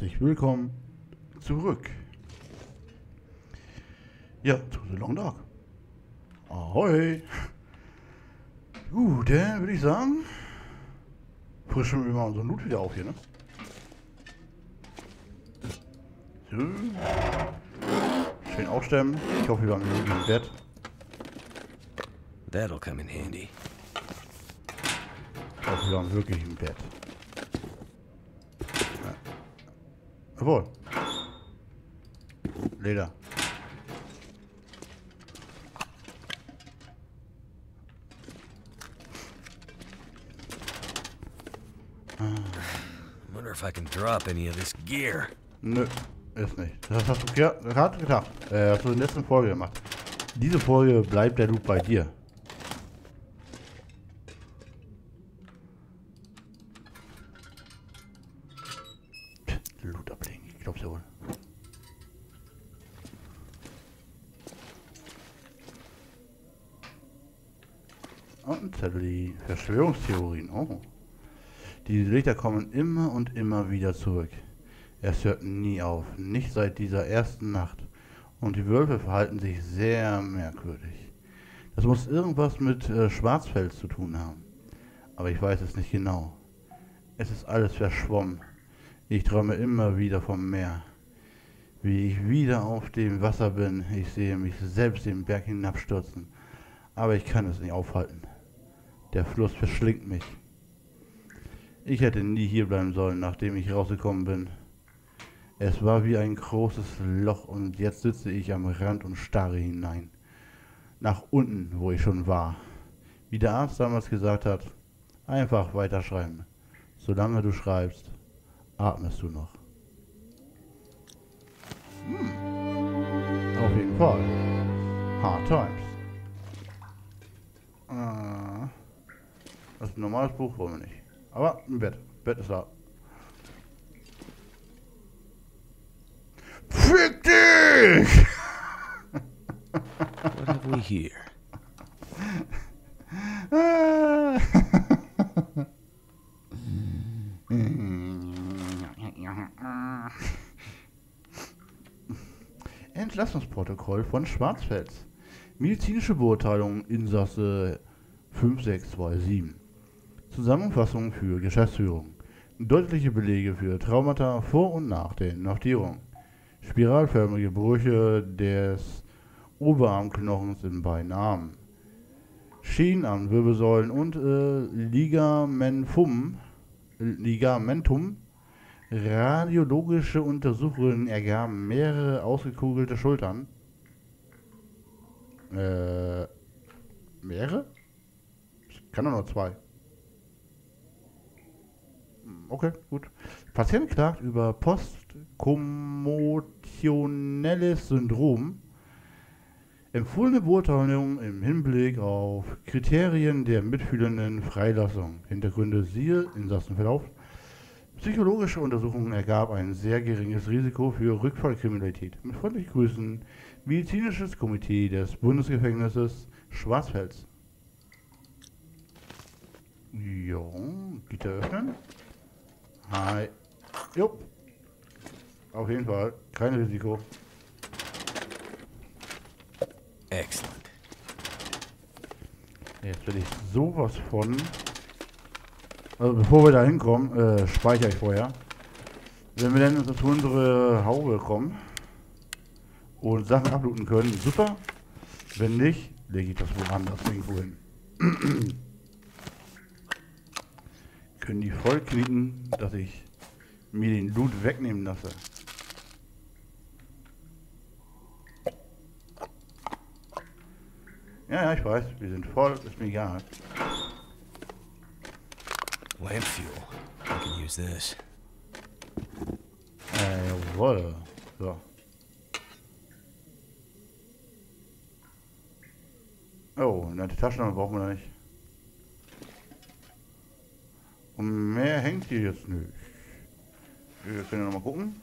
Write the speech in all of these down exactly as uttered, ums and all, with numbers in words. Herzlich willkommen zurück. Ja, zu The Long Dark. Ahoi. Gut, äh, würde ich sagen, frischen wir mal unseren Loot wieder auf hier, ne? So. Schön aufstemmen. Ich hoffe, wir haben genug im Bett. That'll come in handy. Ich hoffe, wir haben wirklich im Bett. Jawohl. Leder. I wonder if I can drop any of this gear. Nö, ist nicht. Das hast du ja, das hat getan. Äh, hast du in der letzten Folge gemacht. Diese Folge bleibt der Loot bei dir. Die Verschwörungstheorien, oh. Diese Lichter kommen immer und immer wieder zurück. Es hört nie auf, nicht seit dieser ersten Nacht. Und die Wölfe verhalten sich sehr merkwürdig. Das muss irgendwas mit äh, Schwarzfels zu tun haben. Aber ich weiß es nicht genau. Es ist alles verschwommen. Ich träume immer wieder vom Meer. Wie ich wieder auf dem Wasser bin, ich sehe mich selbst den Berg hinabstürzen. Aber ich kann es nicht aufhalten. Der Fluss verschlingt mich. Ich hätte nie hier bleiben sollen, nachdem ich rausgekommen bin. Es war wie ein großes Loch und jetzt sitze ich am Rand und starre hinein. Nach unten, wo ich schon war. Wie der Arzt damals gesagt hat, einfach weiterschreiben. Solange du schreibst, atmest du noch. Hm. Auf jeden Fall. Hard times. Äh. Das ist ein normales Buch, wollen wir nicht. Aber ein Bett. Bett ist da. Fick dich! What have we here? Entlassungsprotokoll von Schwarzfels. Medizinische Beurteilung, Insasse fünf sechs zwei sieben. Zusammenfassung für Geschäftsführung. Deutliche Belege für Traumata vor und nach der Inhaftierung. Spiralförmige Brüche des Oberarmknochens in beiden Armen. Schienen an Wirbelsäulen und äh, Ligamentum, Ligamentum. Radiologische Untersuchungen ergaben mehrere ausgekugelte Schultern. Äh, mehrere? Ich kann doch nur zwei. Okay, gut. Patient klagt über postkommotionelles Syndrom. Empfohlene Beurteilung im Hinblick auf Kriterien der mitfühlenden Freilassung. Hintergründe siehe Insassenverlauf. Psychologische Untersuchungen ergab ein sehr geringes Risiko für Rückfallkriminalität. Mit freundlichen Grüßen, Medizinisches Komitee des Bundesgefängnisses Schwarzfels. Jo, Gitter öffnen. Hi. Jupp. Auf jeden Fall. Kein Risiko. Excellent. Jetzt will ich sowas von... Also bevor wir da hinkommen, äh, speichere ich vorher. Wenn wir dann zu unserer Haube kommen und Sachen ablooten können, super. Wenn nicht, lege ich das woanders irgendwo hin. Können die voll knicken, dass ich mir den Loot wegnehmen lasse. Ja, ja, ich weiß, wir sind voll, ist mir egal. Lamp fuel. I can use this. Äh, jawohl. So. Oh, eine Taschenlampe brauchen wir nicht. Und mehr hängt hier jetzt nicht. Wir können ja nochmal gucken.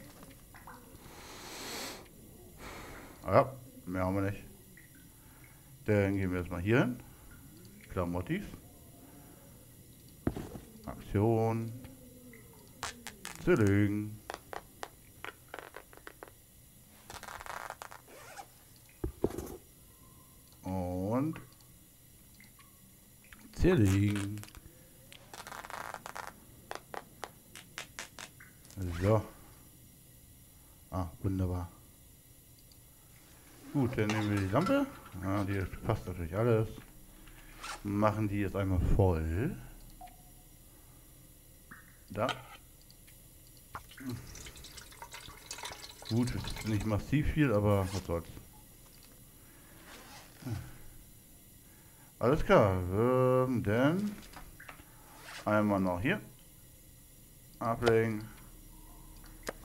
Ah ja, mehr haben wir nicht. Dann gehen wir jetzt mal hier hin. Klamottis. Aktion. Zerlegen. hier liegen. So. Ah, wunderbar. Gut, dann nehmen wir die Lampe. Ah, die passt natürlich alles. Machen die jetzt einmal voll. Da. Gut, nicht massiv viel, aber was soll's. Alles klar, ähm, dann einmal noch hier. Uplink.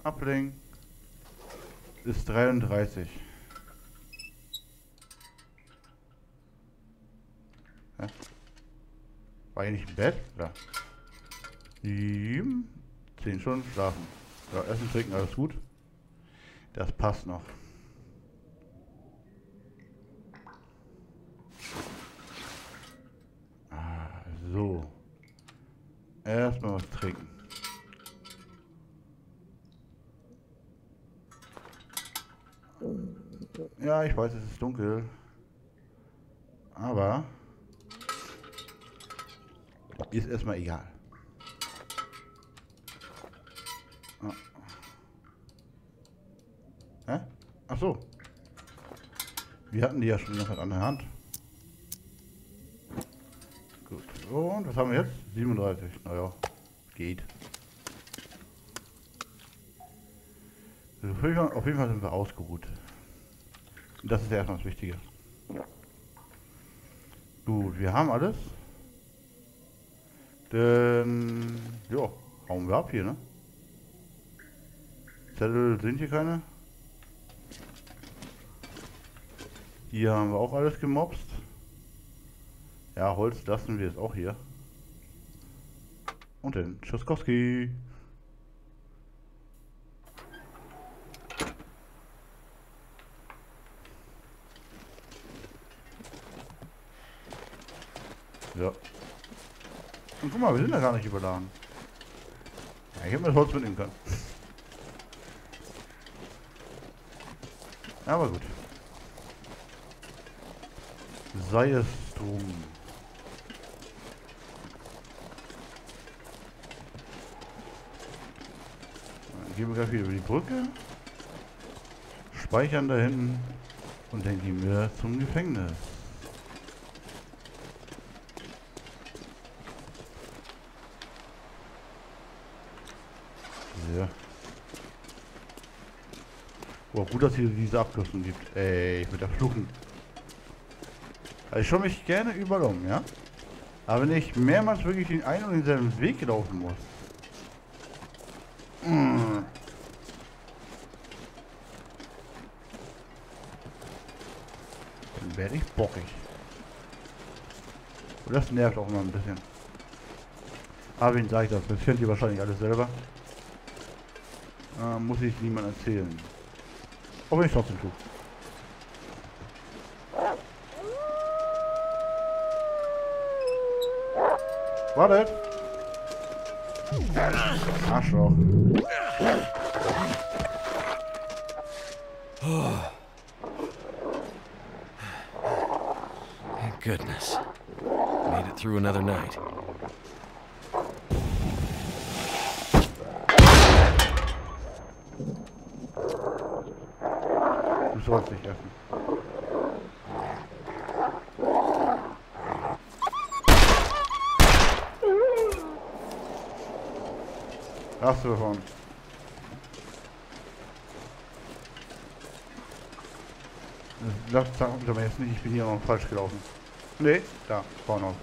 Uplink. Ist dreiunddreißig. Hä? War ich nicht im Bett? Ja. sieben. zehn Stunden schlafen. Ja, essen, trinken, alles gut. Das passt noch. Ah, so. Erstmal was trinken. Ja, ich weiß, es ist dunkel. Aber ist erstmal egal. Ah. Hä? Ach so. Wir hatten die ja schon noch an der Hand. Gut. Und was haben wir jetzt? siebenunddreißig. Naja, geht. Also auf jeden Fall sind wir ausgeruht. Und das ist ja erstmal das Wichtige. Gut, wir haben alles. Dann, ja, hauen wir ab hier, ne? Zettel sind hier keine. Hier haben wir auch alles gemobst. Ja, Holz lassen wir jetzt auch hier. Und dann Schuskowski. Ja. Und guck mal, wir sind ja gar nicht überladen. Ja, ich hätte mir das Holz mitnehmen können. Aber gut. Sei es drum. Dann gehen wir gleich wieder über die Brücke. Speichern da hinten. Und dann gehen wir zum Gefängnis. Ja. Boah, gut, dass es hier diese Abkürzung gibt. Ey, ich will da fluchen. Also ich schaue mich gerne überall um, ja? Aber wenn ich mehrmals wirklich den einen und denselben Weg laufen muss. Mmh. Dann werde ich bockig. Und das nervt auch mal ein bisschen. Aber wen sage ich das? Das könnt ihr wahrscheinlich alles selber. Äh, muss ich niemandem erzählen. Aber ich trotzdem tue. Wartet! Arschloch. Oh. Thank goodness. Made it through another night. Du sollst nicht essen. Hast du davon. Lass sagen, aber jetzt nicht, ich bin hier noch falsch gelaufen. Nee, da, vorne auf.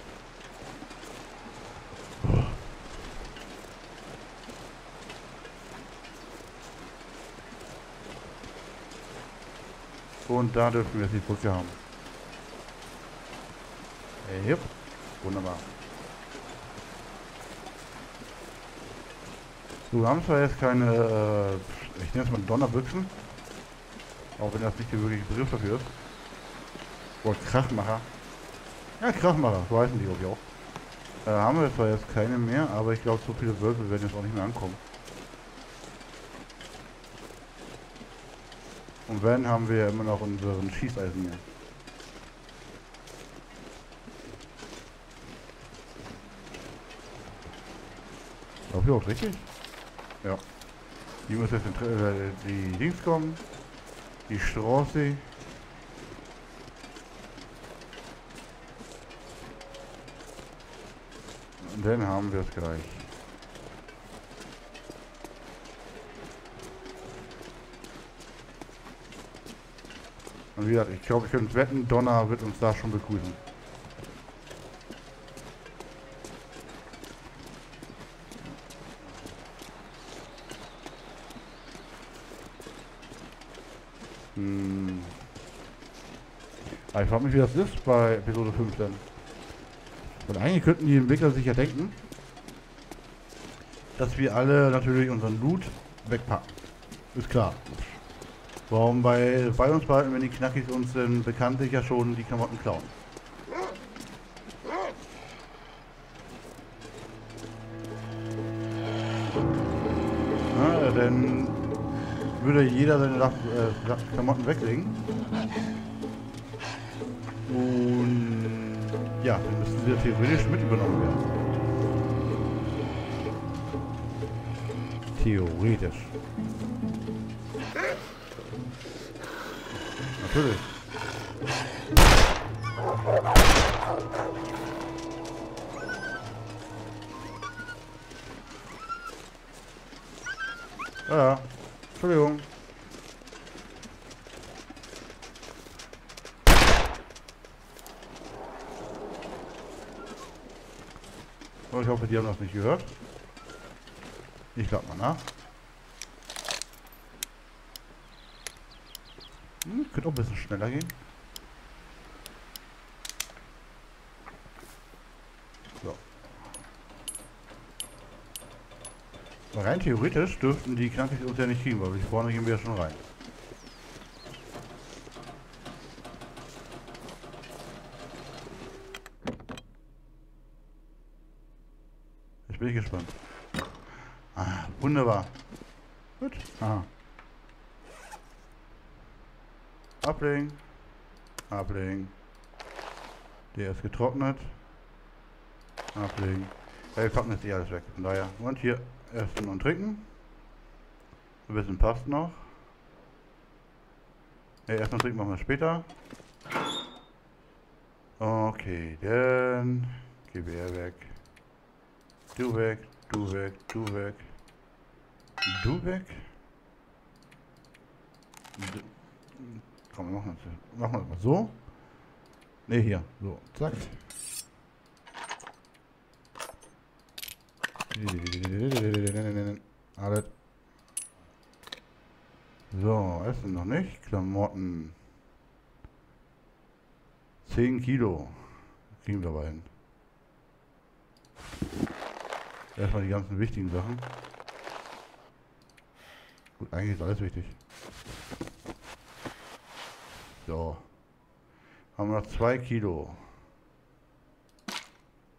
Und da dürfen wir jetzt die Brücke haben. Hey, yep. Wunderbar. So, wir haben zwar jetzt keine, äh, ich nenne es mal Donnerbüchsen, auch wenn das nicht der wirkliche Begriff dafür ist. Boah, Krachmacher. Ja, Krachmacher, so heißen die, glaube ich, auch. Äh, haben wir zwar jetzt keine mehr, aber ich glaube, so viele Wölfe werden jetzt auch nicht mehr ankommen. Und wenn, haben wir ja immer noch unseren Schießeisen hier. hier auch richtig? Ja. Die muss jetzt in äh, die Dings kommen. Die Straße. Und dann haben wir es gleich. Und wie gesagt, ich glaube, ich könnte wetten, Donner wird uns da schon begrüßen. Hm. Aber ich frage mich, wie das ist bei Episode fünfzehn. Und eigentlich könnten die Entwickler sich ja denken, dass wir alle natürlich unseren Loot wegpacken. Ist klar. Warum bei, bei uns behalten, wenn die Knackis uns denn bekanntlich ja schon die Klamotten klauen? Na, dann würde jeder seine äh, Klamotten weglegen. Und ja, dann müssten sie ja theoretisch mit übernommen werden. Theoretisch. Natürlich. Ja, ja. Entschuldigung. So, ich hoffe, die haben das nicht gehört. Ich glaube mal nach. Könnte auch ein bisschen schneller gehen. So. Aber rein theoretisch dürften die Knackis uns ja nicht kriegen, weil vorne gehen wir ja schon rein. Jetzt bin ich gespannt. Ah, wunderbar. Gut. Aha. Ablegen. Ablegen. Der ist getrocknet. Ablegen. Ja, wir packen jetzt eh alles weg. Von daher. Und hier essen und trinken. Ein bisschen passt noch. Ja, essen und trinken machen wir später. Okay, dann gebe er weg. Du weg, du weg, du weg. Du weg. Du. Komm, wir machen das, machen wir das mal so. Ne, hier. So, zack. Alles. So, Essen noch nicht. Klamotten. zehn Kilo. Kriegen wir dabei hin. Erstmal die ganzen wichtigen Sachen. Gut, eigentlich ist alles wichtig. So. Haben wir noch zwei Kilo.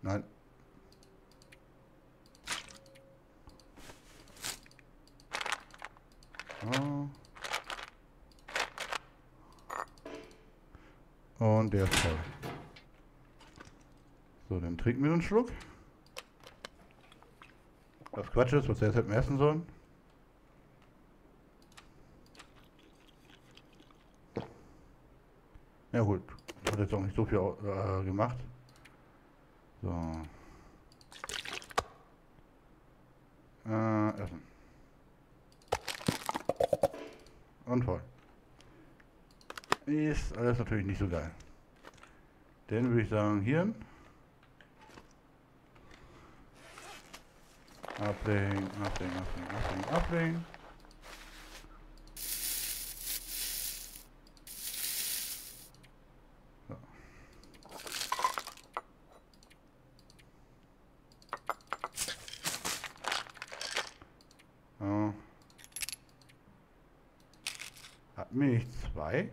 Nein. So. Und der ist voll. So, dann trinken wir einen Schluck. Was Quatsch ist, was wir jetzt hätten essen sollen. Ja gut, hat jetzt auch nicht so viel äh, gemacht. So. Äh, essen. Und voll. Ist alles natürlich nicht so geil. Dann würde ich sagen, hier. Ablegen, ablegen, ablegen, ablegen, ablegen. Milch zwei.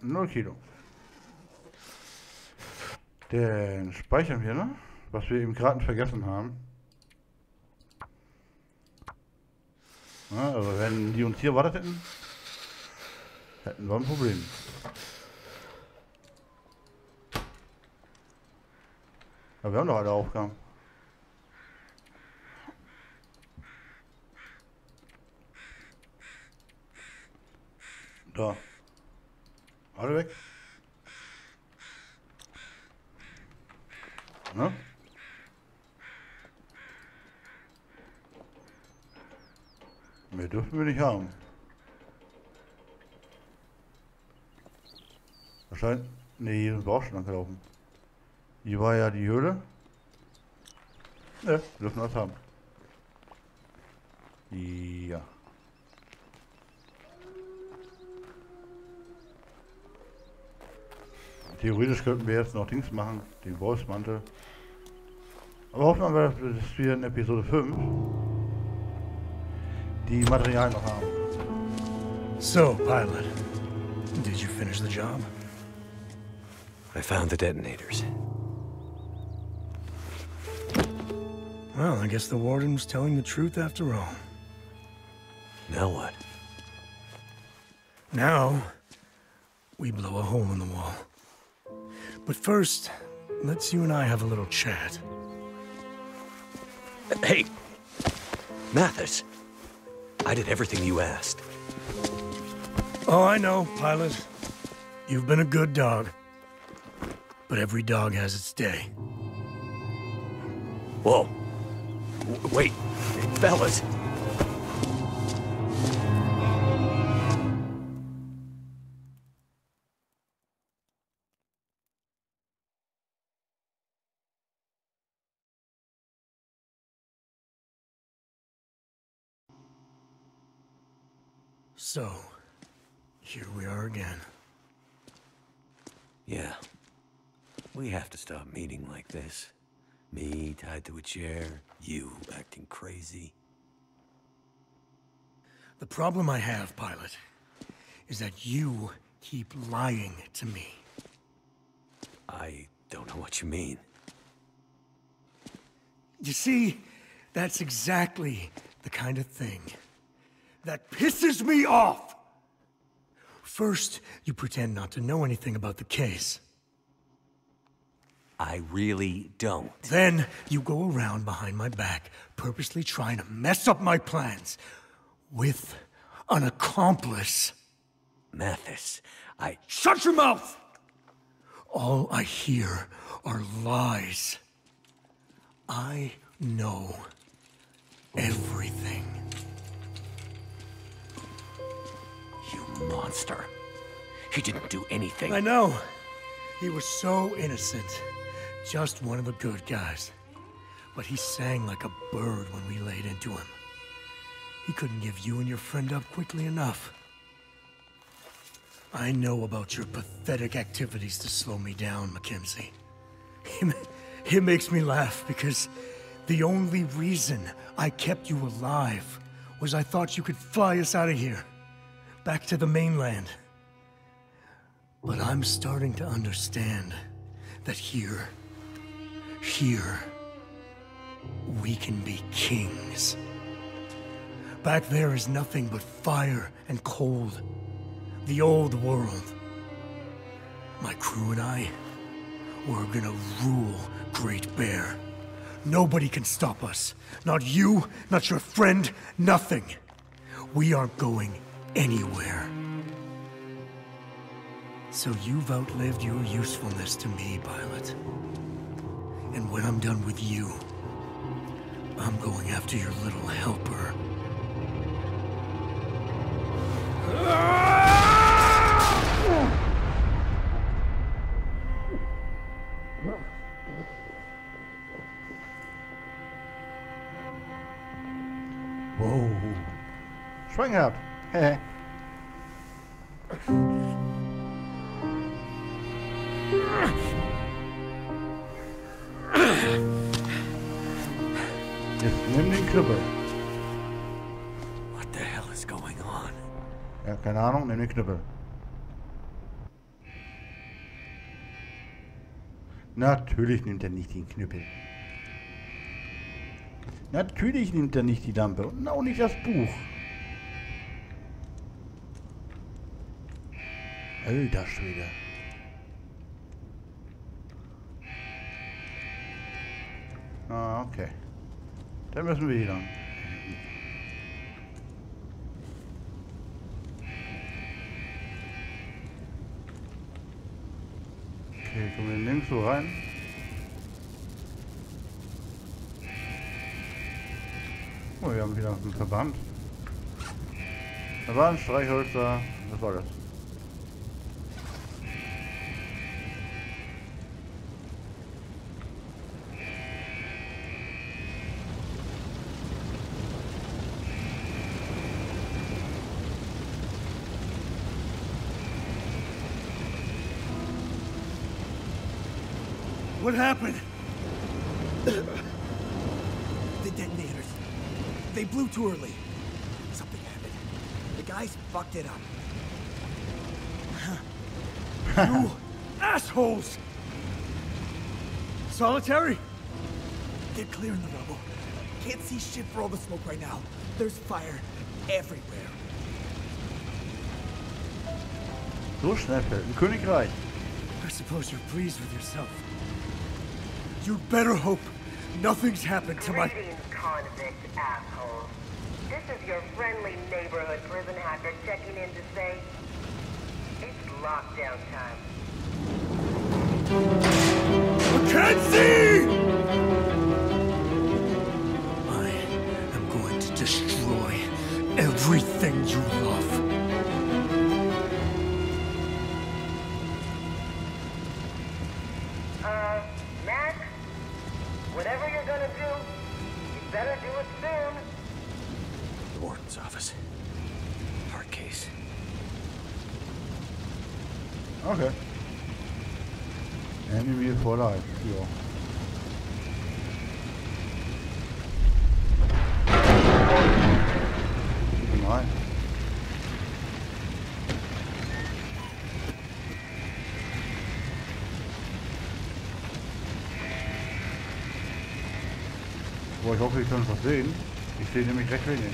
null Kilo. Dann speichern wir, ne? Was wir eben gerade vergessen haben. Na, also wenn die uns hier wartet hätten, hätten wir ein Problem. Ja, wir haben doch alle Aufgaben. Da. Alle weg. Ne? Mehr dürfen wir nicht haben. Wahrscheinlich. Ne, hier sind wir auch schon lang gelaufen. Hier war ja die Höhle. Ne, wir dürfen das haben. Ja. Theoretisch könnten wir jetzt noch Dings machen, den Wolfsmantel. Aber hoffen wir, dass wir in Episode fünf die Materialien noch haben. So, Pilot, did you finish the job? I found the detonators. Well, I guess the warden was telling the truth after all. Now what? Now, we blow a hole in the wall. But first, let's you and I have a little chat. Hey, Mathis, I did everything you asked. Oh, I know, Pilot. You've been a good dog. But every dog has its day. Whoa. W- wait, fellas. So, here we are again. Yeah. We have to stop meeting like this. Me tied to a chair, you acting crazy. The problem I have, Pilot, is that you keep lying to me. I don't know what you mean. You see, that's exactly the kind of thing that pisses me off! First, you pretend not to know anything about the case. I really don't. Then, you go around behind my back, purposely trying to mess up my plans. With an accomplice. Mathis, I... Shut your mouth! All I hear are lies. I know everything. Monster. He didn't do anything. I know. He was so innocent. Just one of the good guys. But he sang like a bird when we laid into him. He couldn't give you and your friend up quickly enough. I know about your pathetic activities to slow me down, Mackenzie. It makes me laugh because the only reason I kept you alive was I thought you could fly us out of here. Back to the mainland. But I'm starting to understand that here, here, we can be kings. Back there is nothing but fire and cold. The old world. My crew and I, we're gonna rule Great Bear. Nobody can stop us. Not you, not your friend, nothing. We aren't going anywhere. So you've outlived your usefulness to me, Pilot. And when I'm done with you, I'm going after your little helper. Whoa. Swing out. Hey. Jetzt nimm den Knüppel. What the hell is going on? Ja, keine Ahnung, nimm den Knüppel. Natürlich nimmt er nicht den Knüppel. Natürlich nimmt er nicht die Lampe und auch nicht das Buch. Alter Schwede. Ah, okay. Dann müssen wir hier lang. Okay, kommen wir links so rein. Oh, wir haben wieder einen Verband. Da war ein Streichhölzer. Was war das? What happened? The detonators. They blew too early. Something happened. The guys fucked it up. You assholes! Solitary? Get clear in the rubble. Can't see shit for all the smoke right now. There's fire everywhere. So schnell im Königreich. I suppose you're pleased with yourself. You better hope nothing's happened to my... Greetings, convicts, assholes. This is your friendly neighborhood prison hacker checking in to say... It's lockdown time. Mackenzie! I am going to destroy everything you love. Whatever you're gonna do, you better do it soon. The warden's office. Hard case. Okay. Enemy for life. Yeah. Ich hoffe, ihr könnt was sehen. Ich sehe nämlich recht wenig.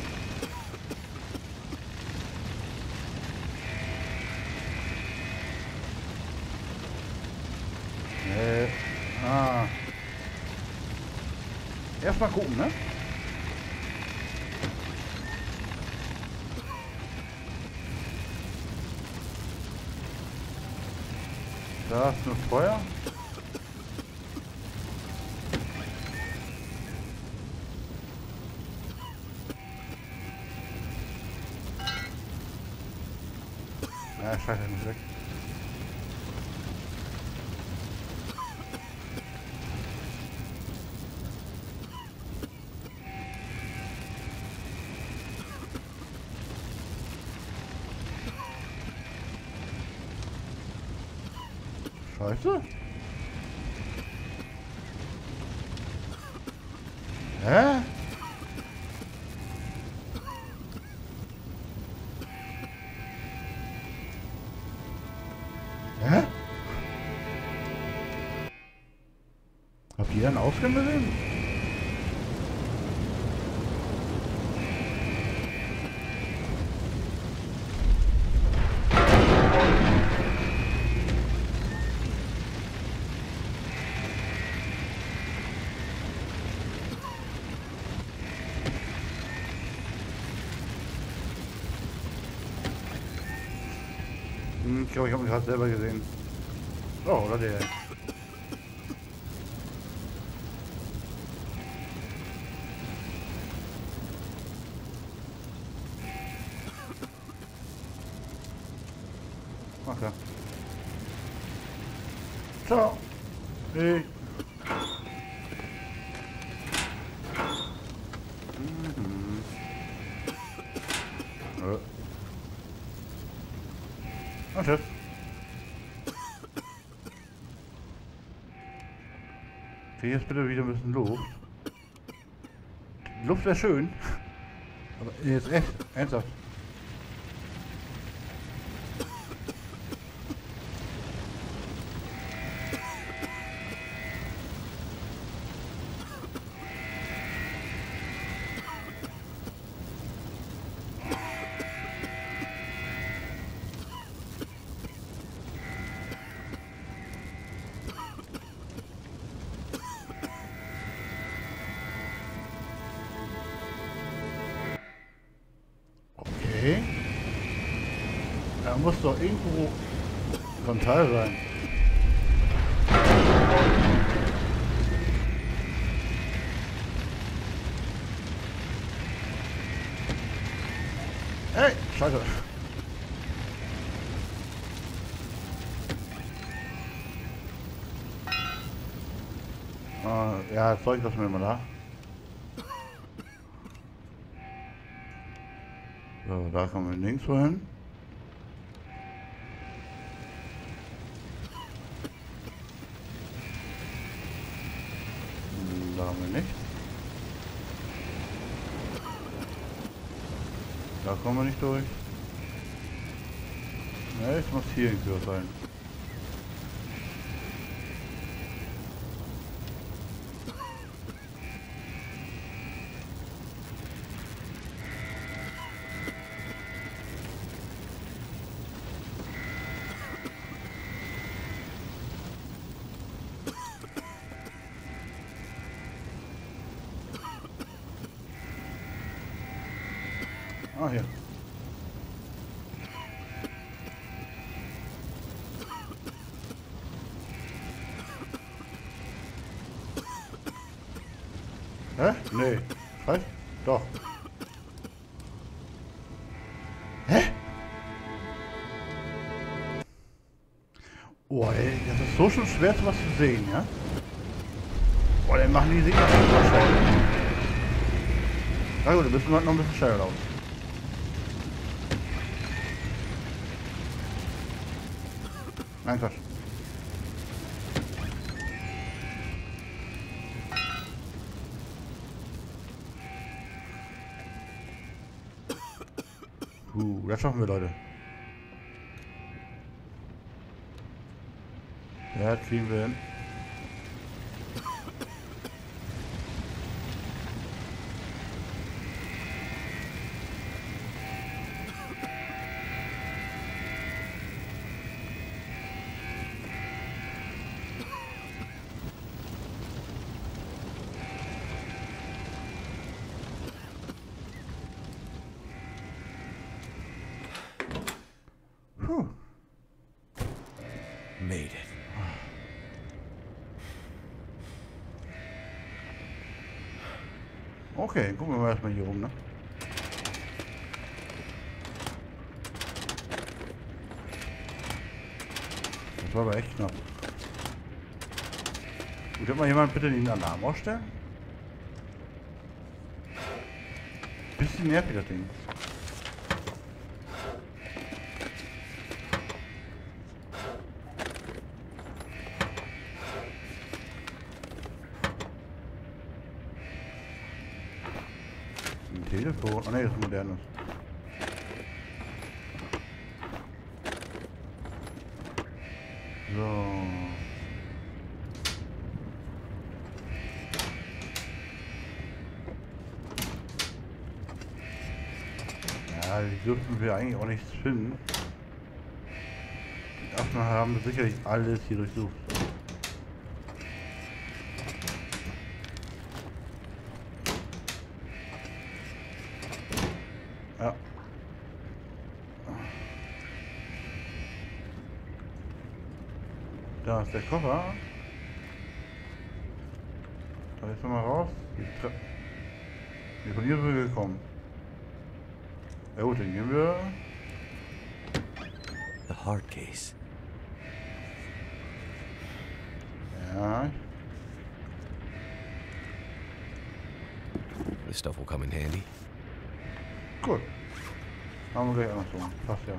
Äh, ah. Erstmal gucken, ne? Da ist nur Feuer. Ah, scheiße, nicht weg. Scheiße? Hä? Hier einen Aufstand gesehen? Hm, ich glaube, ich habe mich gerade selber gesehen. Oh, oder der. Okay. Ciao. Hey. Mhm. Oh. Okay. Okay, jetzt bitte wieder ein bisschen Luft. Die Luft wäre schön. Aber jetzt echt, ernsthaft. Nee. Er muss doch irgendwo am Teil sein. Hey, scheiße. Ah, ja, das Zeug lassen wir mal da. So, da kommen wir links hin. Da haben wir nicht. Da kommen wir nicht durch. Ne, es muss hier irgendwo sein. Ah, hier. Hä? Nee. Was? Doch. Hä? Oh, ey, das ist so schon schwer, was zu sehen, ja? Oh, dann machen die sich das super schnell. Na gut, dann müssen wir halt noch ein bisschen schneller laufen. Nein, Quatsch. Puh, das schaffen wir, Leute. Ja, das kriegen wir hin. Made it. Okay, gucken wir mal erstmal hier rum, ne? Das war aber echt knapp. Gut, hat mal jemand bitte den Alarm ausstellen? Bisschen nervig das Ding. Telefon. Ah ne, das ist modernes. So. Ja, hier dürfen wir eigentlich auch nichts finden. Die Affen haben sicherlich alles hier durchsucht. Ja. Da ist der Koffer. Da ist nochmal raus. Wir sind hier drüber gekommen. Ja gut, dann gehen wir. The hard case. Ja. This stuff will come in handy. Gut. Machen wir gleich anders rum. Passt ja.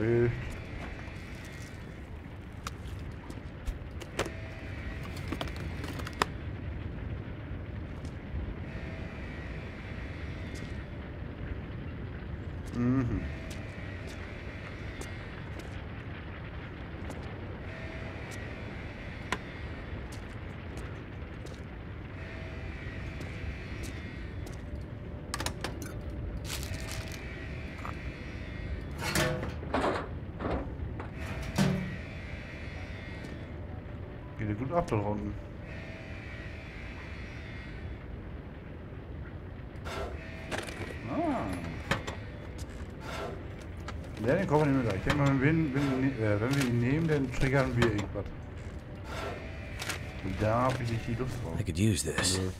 Läuft. Mhm. Geht ja gut ab da unten. Ah. Ja, den kommen wir nicht mehr gleich. Ich denke mal, wenn, wenn, äh, wenn wir ihn nehmen, dann triggern wir irgendwas. Und da habe ich nicht die Luft drauf. I could use this. Also,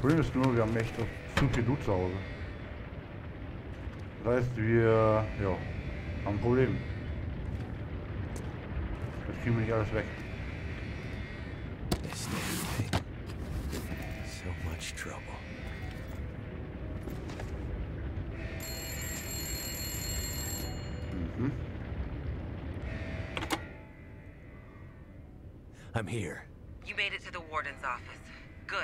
Problem ist nur, wir haben echt zu viel Loot zu Hause. Das heißt, wir ja, haben ein Problem. Jetzt kriegen wir nicht alles weg. So much trouble. Mhm. I'm here. You made it to the warden's office. Good.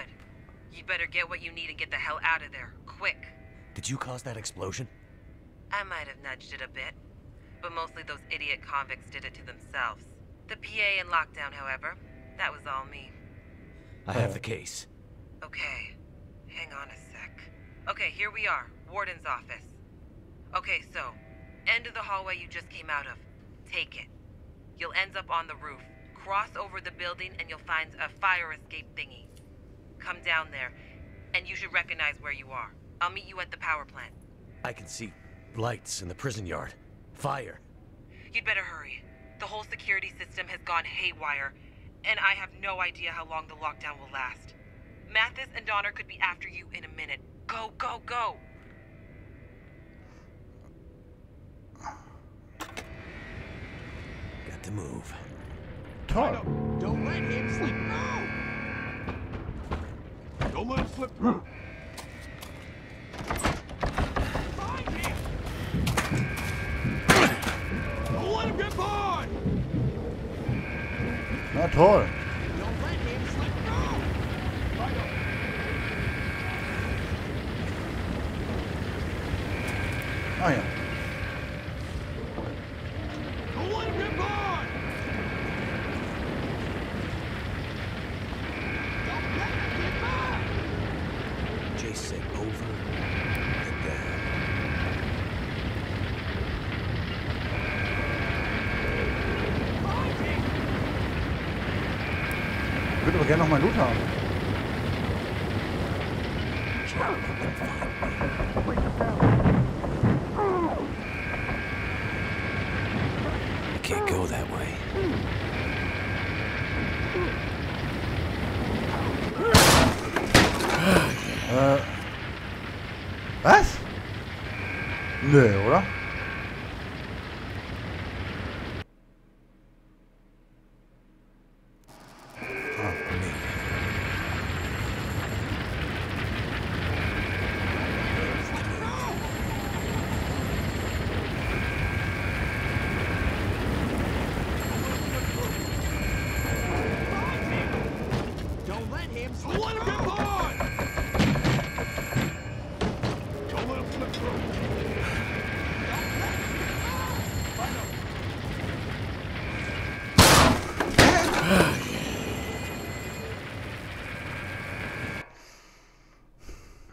You'd better get what you need and get the hell out of there, quick. Did you cause that explosion? I might have nudged it a bit, but mostly those idiot convicts did it to themselves. The P A in lockdown, however, that was all me. I have the case. Okay, hang on a sec. Okay, here we are, warden's office. Okay, so, end of the hallway you just came out of. Take it. You'll end up on the roof. Cross over the building and you'll find a fire escape thingy. Come down there, and you should recognize where you are. I'll meet you at the power plant. I can see lights in the prison yard. Fire. You'd better hurry. The whole security system has gone haywire, and I have no idea how long the lockdown will last. Mathis and Donner could be after you in a minute. Go, go, go! Got to move. Toto! Don't let him slip, no! Don't let him slip through. Find him! Don't let him get by! Not toll. Don't let him slip through. Oh yeah. Ich würde gerne nochmal Loot haben. I can't go that way. Äh. Was? Nö, oder?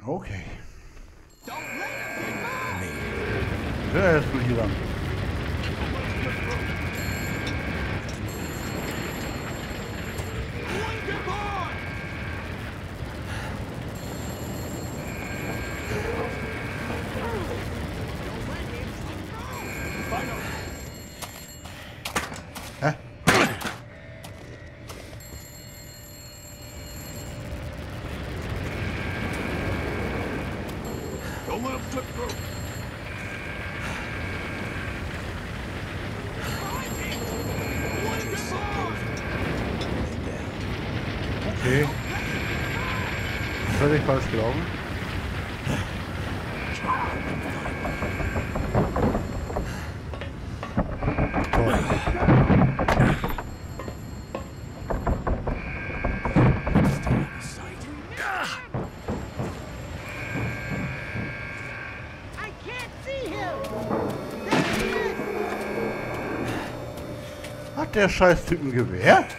Okay. Sehr gut hier lang. Okay. Völlig falsch gelaufen. Toll. Hat der scheiß Typen gewehrt?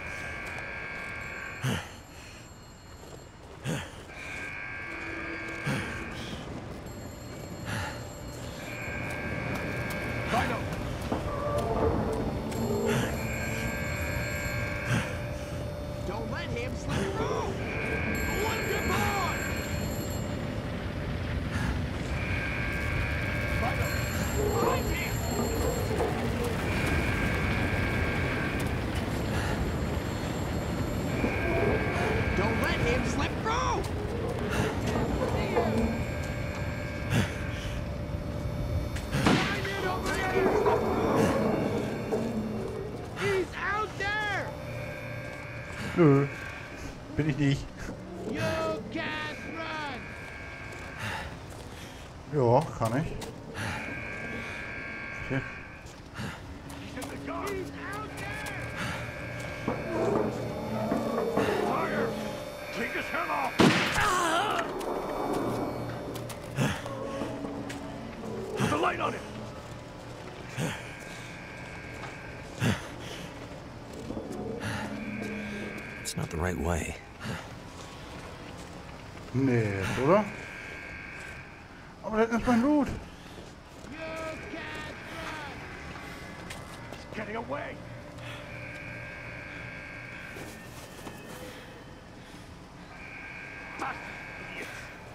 Bin ich nicht. Ja, kann ich. Okay. It's not the right way. Nee, oder? Aber das ist mein Loot. It's getting away.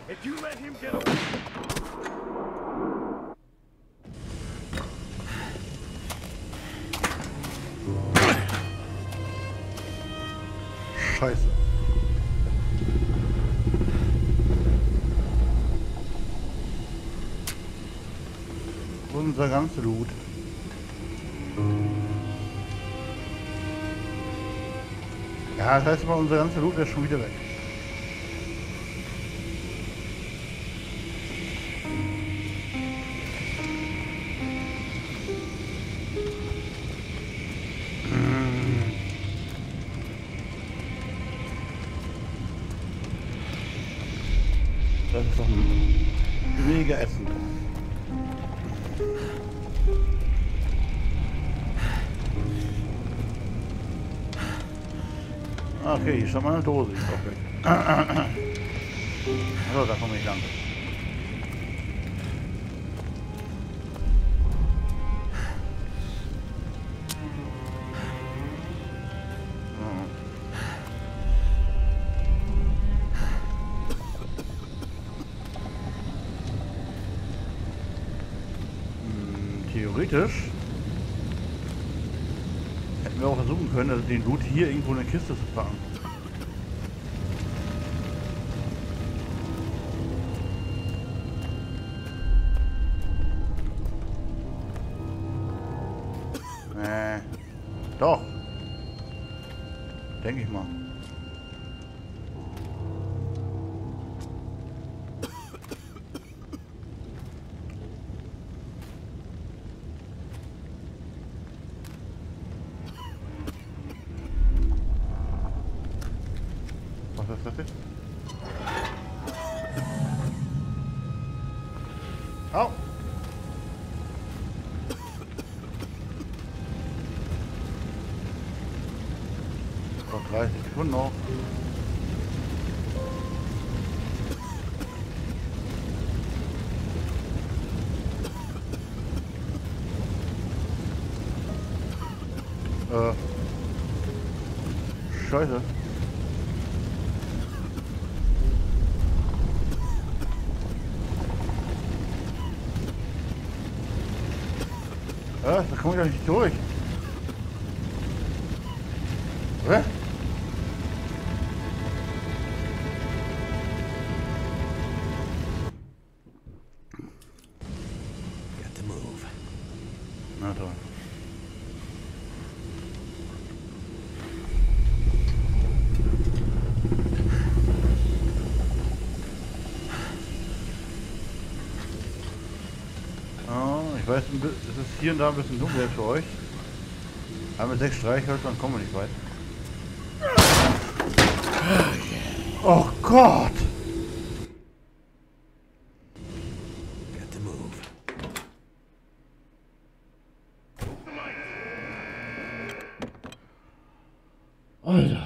If you let him get away. Scheiße. Unser ganzes Loot. Ja, das heißt aber, unser ganzes Loot ist schon wieder weg. Das ist doch ein mega Essen. Okay, hier schon mal eine Dose. Ich glaube, so, da komme ich lang. Theoretisch hätten wir auch versuchen können, also den Loot hier irgendwo in eine Kiste zu packen. Nee. Doch. Denke ich mal. Oh. Noch dreißig Sekunden noch. Äh. Scheiße. Da komme ich doch nicht durch. Hä? Na toll. Ich weiß, es ist hier und da ein bisschen dunkel für euch. Aber mit sechs Streichhölzern kommen wir nicht weit. Oh Gott! Alter!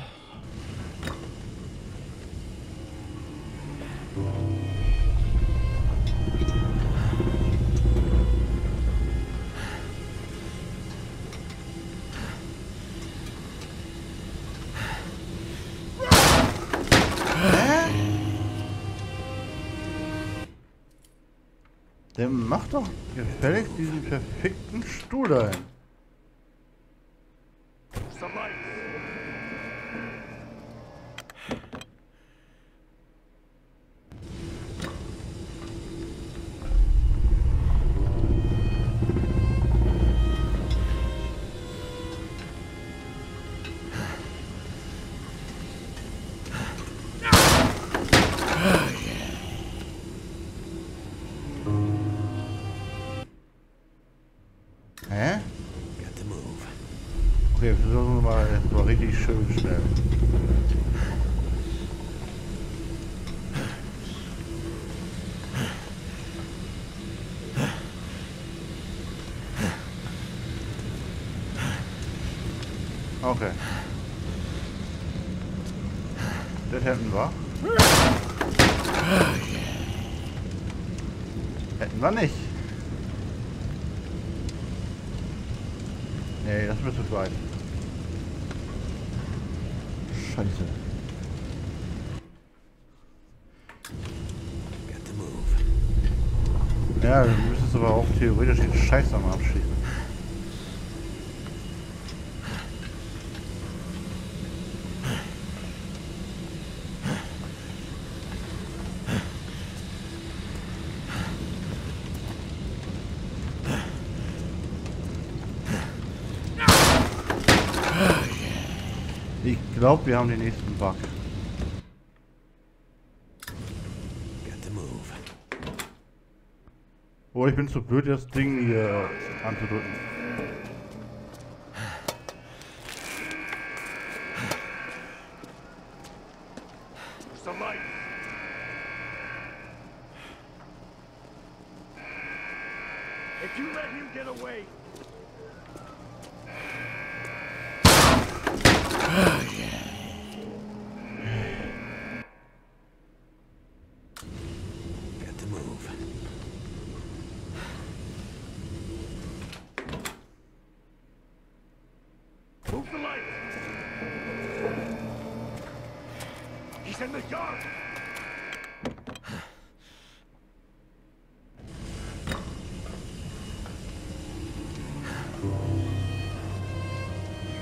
Der macht doch gefälligst diesen perfekten Stuhl dahin. schön schnell. Okay. Das hätten wir. Hätten wir nicht. Nee, das wird zu weit. Scheiße. Ja, wir müssen es aber auch theoretisch den Scheiß nochmal abschießen. Ich glaube, wir haben den nächsten Bug. Oh, ich bin zu blöd, das Ding hier anzudrücken.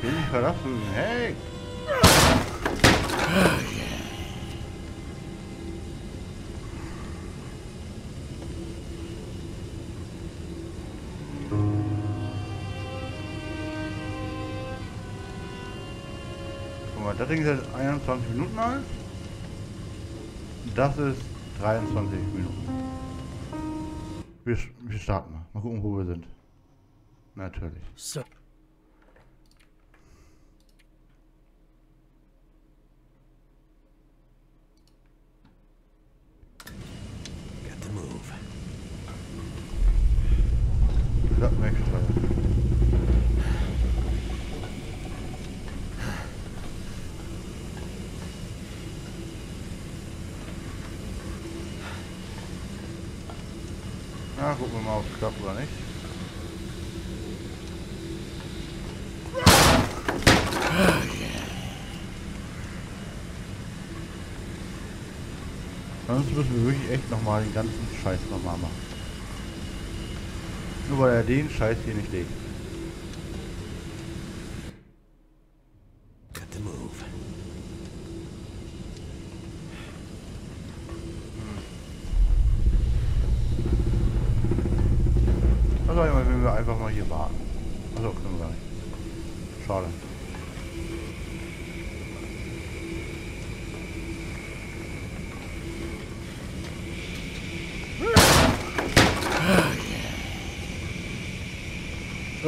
Ich will nicht verlassen, hey! Guck mal, das Ding ist jetzt einundzwanzig Minuten alt. Das ist dreiundzwanzig Minuten. Wir, wir starten mal. Mal gucken, wo wir sind. Natürlich. So. Na, gucken wir mal, ob es klappt oder nicht. Sonst müssen wir wirklich echt nochmal den ganzen Scheiß nochmal machen. Nur weil er den Scheiß hier nicht legt. Wenn wir einfach mal hier warten. Achso, können wir gar nicht. Schade.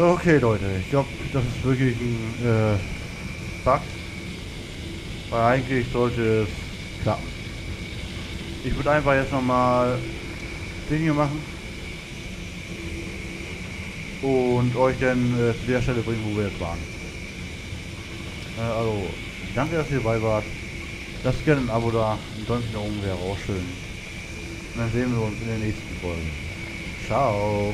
Okay, Leute, ich glaube, das ist wirklich ein äh, Bug. Weil eigentlich sollte es klappen. Ich würde einfach jetzt nochmal den hier machen. Und euch dann äh, zu der Stelle bringen, wo wir jetzt waren. Äh, also, danke, dass ihr dabei wart. Lasst gerne ein Abo da, ein Däumchen nach oben wäre auch schön. Und dann sehen wir uns in der nächsten Folge. Ciao!